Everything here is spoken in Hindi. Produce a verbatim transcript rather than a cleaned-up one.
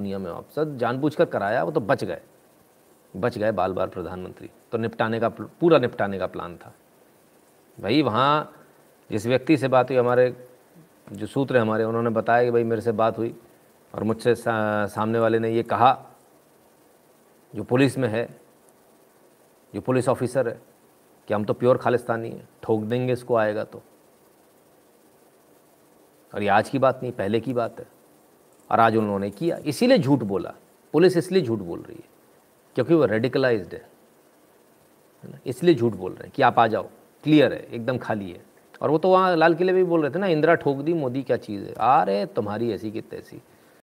दुनिया में वापस, जानबूझकर कराया, वो तो बच गए बच गए बाल बाल प्रधानमंत्री। तो निपटाने का पूरा निपटाने का प्लान था भाई। वहाँ जिस व्यक्ति से बात हुई, हमारे जो सूत्र हैं हमारे, उन्होंने बताया कि भाई मेरे से बात हुई और मुझसे सा, सामने वाले ने ये कहा, जो पुलिस में है, जो पुलिस ऑफिसर है, कि हम तो प्योर खालिस्तानी हैं, ठोक देंगे इसको आएगा तो। और ये आज की बात नहीं, पहले की बात है। और आज उन्होंने किया, इसीलिए झूठ बोला पुलिस, इसलिए झूठ बोल रही है क्योंकि वो रेडिकलाइज्ड है, इसलिए झूठ बोल रहे हैं कि आप आ जाओ, क्लियर है, एकदम खाली है। और वो तो वहाँ लाल किले में भी बोल रहे थे ना, इंदिरा ठोक दी, मोदी क्या चीज़ है, आ रहे तुम्हारी ऐसी की तैसी।